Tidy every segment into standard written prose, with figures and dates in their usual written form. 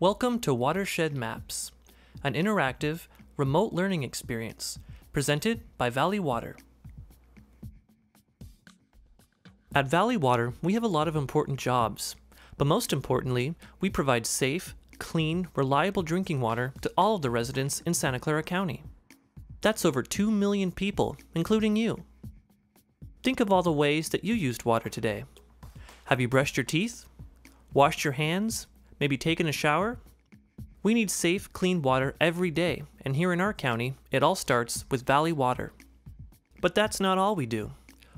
Welcome to Watershed Maps, an interactive, remote learning experience presented by Valley Water. At Valley Water, we have a lot of important jobs, but most importantly, we provide safe, clean, reliable drinking water to all of the residents in Santa Clara County. That's over 2 million people, including you. Think of all the ways that you used water today. Have you brushed your teeth? Washed your hands? Maybe taken a shower? We need safe, clean water every day, and here in our county, it all starts with Valley Water. But that's not all we do.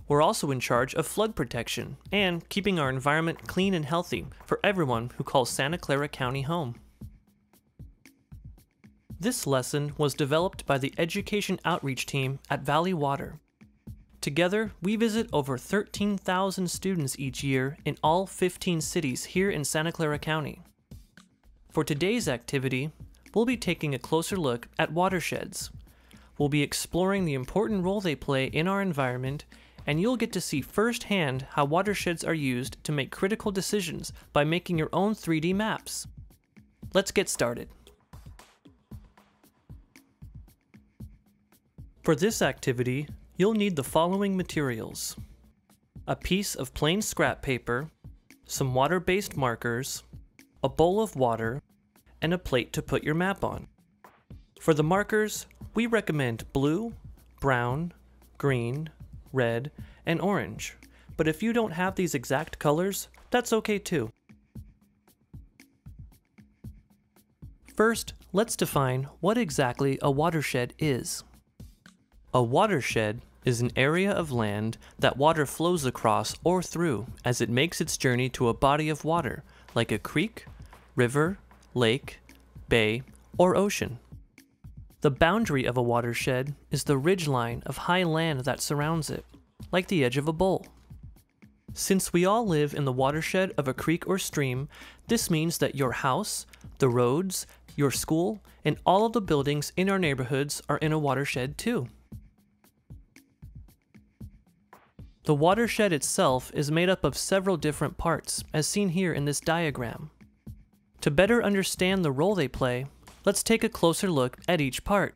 We're also in charge of flood protection and keeping our environment clean and healthy for everyone who calls Santa Clara County home. This lesson was developed by the Education Outreach Team at Valley Water. Together, we visit over 13,000 students each year in all 15 cities here in Santa Clara County. For today's activity, we'll be taking a closer look at watersheds. We'll be exploring the important role they play in our environment, and you'll get to see firsthand how watersheds are used to make critical decisions by making your own 3D maps. Let's get started. For this activity, you'll need the following materials: a piece of plain scrap paper, some water-based markers, a bowl of water, and a plate to put your map on. For the markers, we recommend blue, brown, green, red, and orange, but if you don't have these exact colors, that's okay too. First, let's define what exactly a watershed is. A watershed is an area of land that water flows across or through as it makes its journey to a body of water, like a creek, river, lake, bay, or ocean. The boundary of a watershed is the ridgeline of high land that surrounds it, like the edge of a bowl. Since we all live in the watershed of a creek or stream, this means that your house, the roads, your school, and all of the buildings in our neighborhoods are in a watershed too. The watershed itself is made up of several different parts, as seen here in this diagram. To better understand the role they play, let's take a closer look at each part.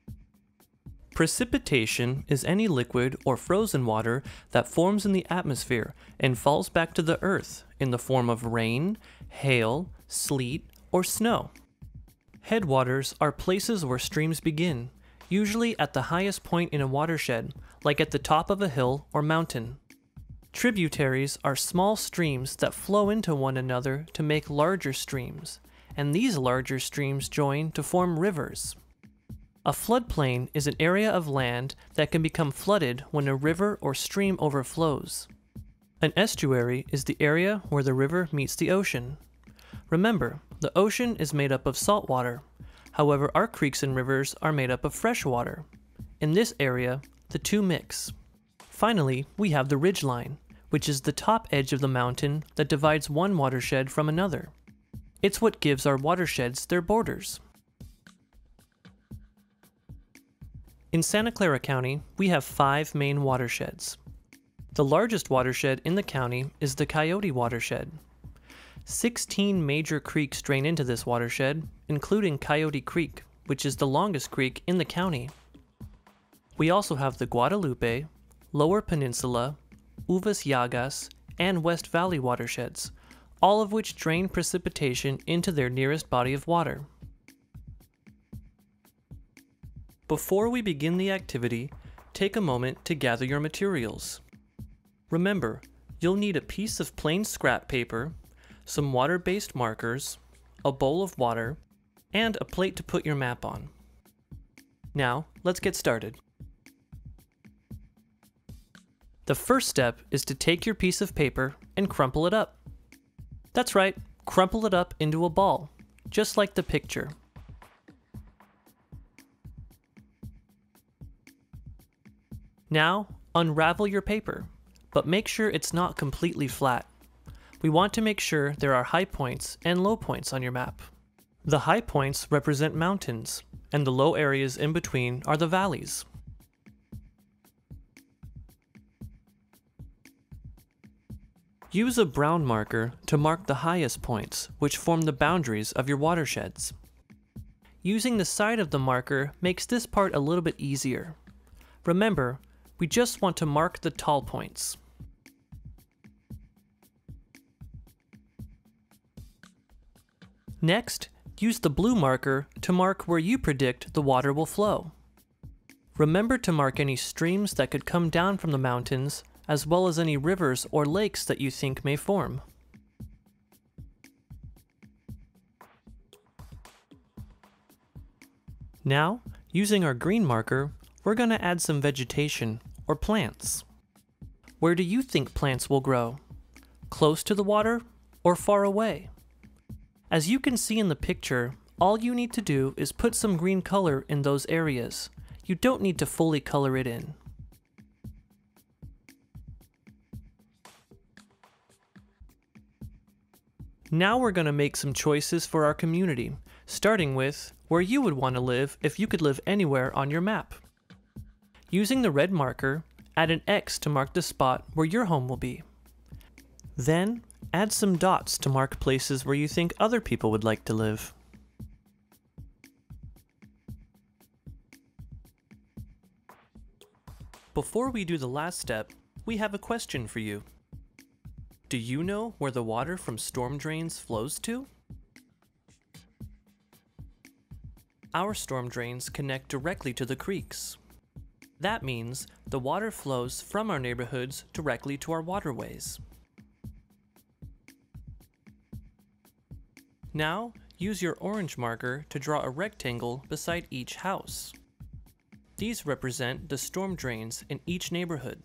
Precipitation is any liquid or frozen water that forms in the atmosphere and falls back to the earth in the form of rain, hail, sleet, or snow. Headwaters are places where streams begin, usually at the highest point in a watershed, like at the top of a hill or mountain. Tributaries are small streams that flow into one another to make larger streams, and these larger streams join to form rivers. A floodplain is an area of land that can become flooded when a river or stream overflows. An estuary is the area where the river meets the ocean. Remember, the ocean is made up of salt water. However, our creeks and rivers are made up of fresh water. In this area, the two mix. Finally, we have the ridgeline, which is the top edge of the mountain that divides one watershed from another. It's what gives our watersheds their borders. In Santa Clara County, we have 5 main watersheds. The largest watershed in the county is the Coyote Watershed. 16 major creeks drain into this watershed, including Coyote Creek, which is the longest creek in the county. We also have the Guadalupe, Lower Peninsula, Uvas Llagas, and West Valley watersheds, all of which drain precipitation into their nearest body of water. Before we begin the activity, take a moment to gather your materials. Remember, you'll need a piece of plain scrap paper, some water-based markers, a bowl of water, and a plate to put your map on. Now, let's get started. The first step is to take your piece of paper and crumple it up. That's right, crumple it up into a ball, just like the picture. Now, unravel your paper, but make sure it's not completely flat. We want to make sure there are high points and low points on your map. The high points represent mountains, and the low areas in between are the valleys. Use a brown marker to mark the highest points, which form the boundaries of your watersheds. Using the side of the marker makes this part a little bit easier. Remember, we just want to mark the tall points. Next, use the blue marker to mark where you predict the water will flow. Remember to mark any streams that could come down from the mountains, as well as any rivers or lakes that you think may form. Now, using our green marker, we're going to add some vegetation, or plants. Where do you think plants will grow? Close to the water, or far away? As you can see in the picture, all you need to do is put some green color in those areas. You don't need to fully color it in. Now we're going to make some choices for our community, starting with where you would want to live if you could live anywhere on your map. Using the red marker, add an X to mark the spot where your home will be. Then, add some dots to mark places where you think other people would like to live. Before we do the last step, we have a question for you. Do you know where the water from storm drains flows to? Our storm drains connect directly to the creeks. That means the water flows from our neighborhoods directly to our waterways. Now, use your orange marker to draw a rectangle beside each house. These represent the storm drains in each neighborhood.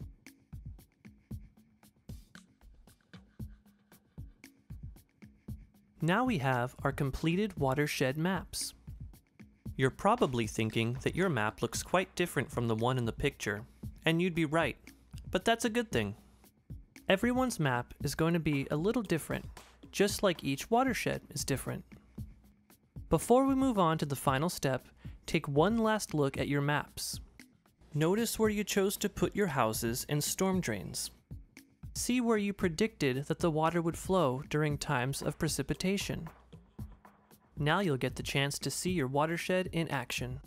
Now we have our completed watershed maps. You're probably thinking that your map looks quite different from the one in the picture, and you'd be right, but that's a good thing. Everyone's map is going to be a little different, just like each watershed is different. Before we move on to the final step, take one last look at your maps. Notice where you chose to put your houses and storm drains. See where you predicted that the water would flow during times of precipitation. Now you'll get the chance to see your watershed in action.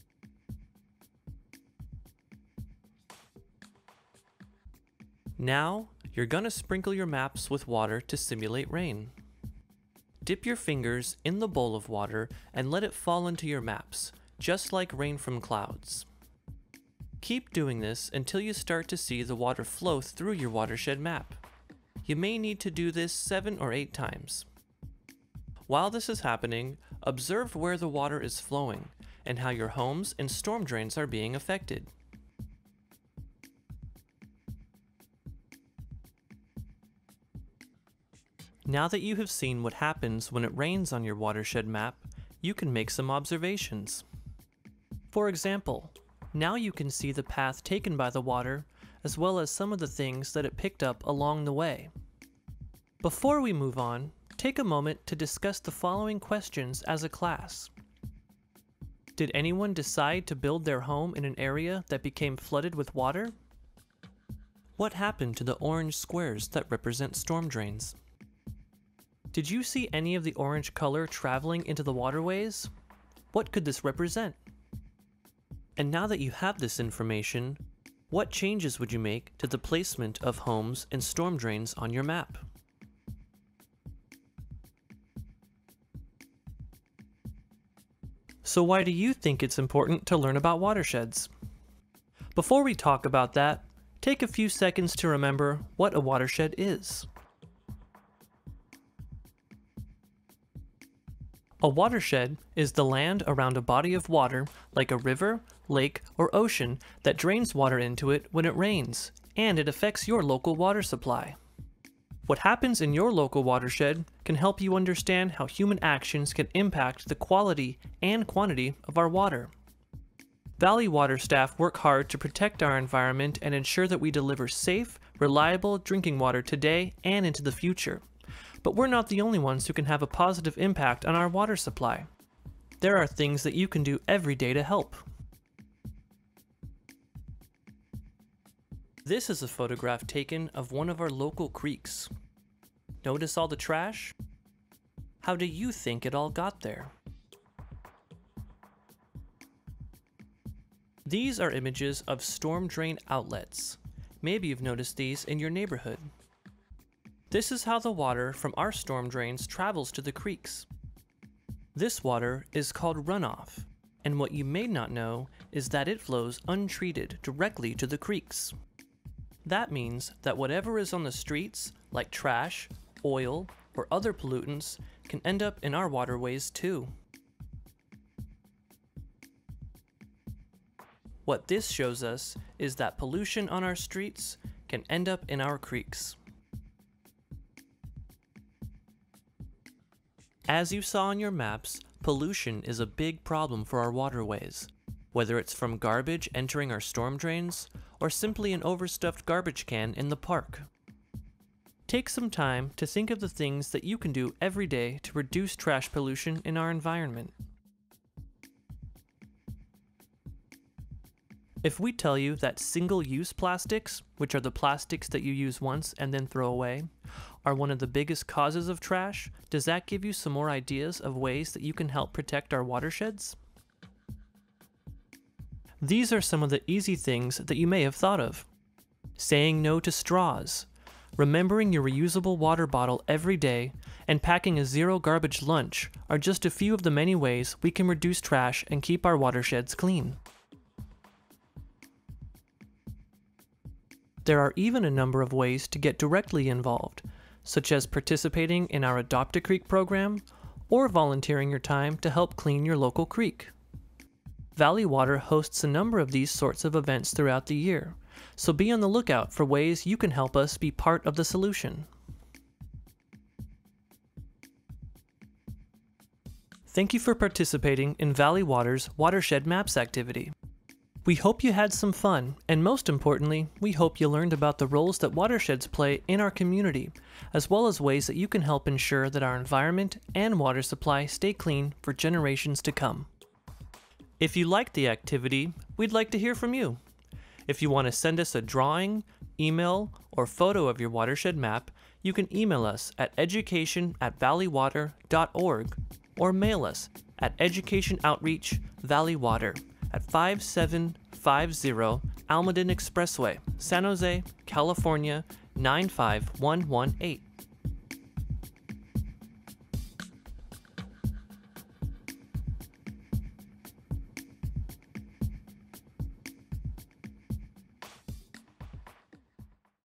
Now, you're gonna sprinkle your maps with water to simulate rain. Dip your fingers in the bowl of water and let it fall into your maps, just like rain from clouds. Keep doing this until you start to see the water flow through your watershed map. You may need to do this 7 or 8 times. While this is happening, observe where the water is flowing and how your homes and storm drains are being affected. Now that you have seen what happens when it rains on your watershed map, you can make some observations. For example, now you can see the path taken by the water, as well as some of the things that it picked up along the way. Before we move on, take a moment to discuss the following questions as a class. Did anyone decide to build their home in an area that became flooded with water? What happened to the orange squares that represent storm drains? Did you see any of the orange color traveling into the waterways? What could this represent? And now that you have this information, what changes would you make to the placement of homes and storm drains on your map? So why do you think it's important to learn about watersheds? Before we talk about that, take a few seconds to remember what a watershed is. A watershed is the land around a body of water, like a river, lake, or ocean, that drains water into it when it rains, and it affects your local water supply. What happens in your local watershed can help you understand how human actions can impact the quality and quantity of our water. Valley Water staff work hard to protect our environment and ensure that we deliver safe, reliable drinking water today and into the future. But we're not the only ones who can have a positive impact on our water supply. There are things that you can do every day to help. This is a photograph taken of one of our local creeks. Notice all the trash? How do you think it all got there? These are images of storm drain outlets. Maybe you've noticed these in your neighborhood. This is how the water from our storm drains travels to the creeks. This water is called runoff, and what you may not know is that it flows untreated directly to the creeks. That means that whatever is on the streets, like trash, oil, or other pollutants, can end up in our waterways too. What this shows us is that pollution on our streets can end up in our creeks. As you saw on your maps, pollution is a big problem for our waterways, whether it's from garbage entering our storm drains or simply an overstuffed garbage can in the park. Take some time to think of the things that you can do every day to reduce trash pollution in our environment. If we tell you that single-use plastics, which are the plastics that you use once and then throw away, are one of the biggest causes of trash, does that give you some more ideas of ways that you can help protect our watersheds? These are some of the easy things that you may have thought of. Saying no to straws, remembering your reusable water bottle every day, and packing a zero-garbage lunch are just a few of the many ways we can reduce trash and keep our watersheds clean. There are even a number of ways to get directly involved, such as participating in our Adopt a Creek program or volunteering your time to help clean your local creek. Valley Water hosts a number of these sorts of events throughout the year, so be on the lookout for ways you can help us be part of the solution. Thank you for participating in Valley Water's Watershed Maps activity. We hope you had some fun, and most importantly, we hope you learned about the roles that watersheds play in our community, as well as ways that you can help ensure that our environment and water supply stay clean for generations to come. If you liked the activity, we'd like to hear from you. If you want to send us a drawing, email, or photo of your watershed map, you can email us at education@valleywater.org or mail us at educationoutreach, Valley Water, at 5750 Almaden Expressway, San Jose, California 95118.